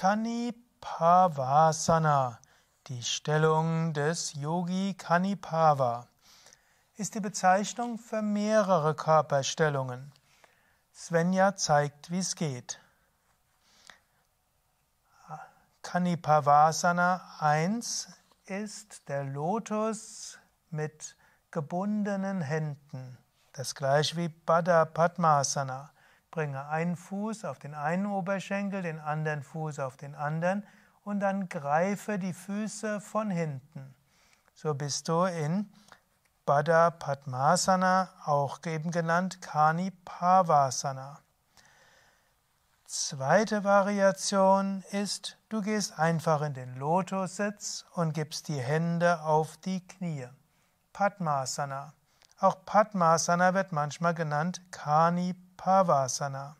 Kanipavasana, die Stellung des Yogi Kanipava, ist die Bezeichnung für mehrere Körperstellungen. Svenja zeigt, wie es geht. Kanipavasana 1 ist der Lotus mit gebundenen Händen. Das gleiche wie Baddha-Padmasana. Bringe einen Fuß auf den einen Oberschenkel, den anderen Fuß auf den anderen und dann greife die Füße von hinten. So bist du in Baddha-Padmasana, auch eben genannt Kanipavasana. Zweite Variation ist, du gehst einfach in den Lotus-Sitz und gibst die Hände auf die Knie. Padmasana. Auch Padmasana wird manchmal genannt Kanipavasana.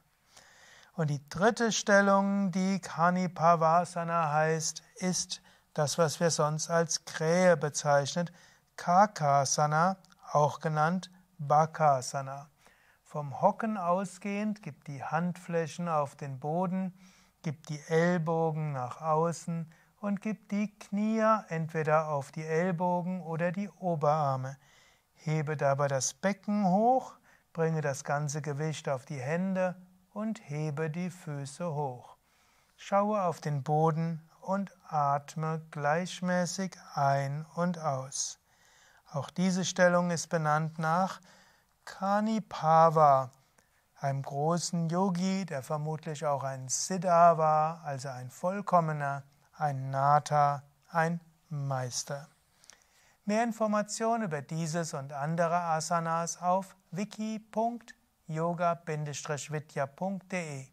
Und die dritte Stellung, die Kanipavasana heißt, ist das, was wir sonst als Krähe bezeichnet, Kakasana, auch genannt Bakasana. Vom Hocken ausgehend, gib die Handflächen auf den Boden, gib die Ellbogen nach außen und gib die Knie entweder auf die Ellbogen oder die Oberarme. Hebe dabei das Becken hoch, bringe das ganze Gewicht auf die Hände und hebe die Füße hoch. Schaue auf den Boden und atme gleichmäßig ein und aus. Auch diese Stellung ist benannt nach Kanipava, einem großen Yogi, der vermutlich auch ein Siddha war, also ein Vollkommener, ein Nātha, ein Meister. Mehr Informationen über dieses und andere Asanas auf wiki.yoga-vidya.de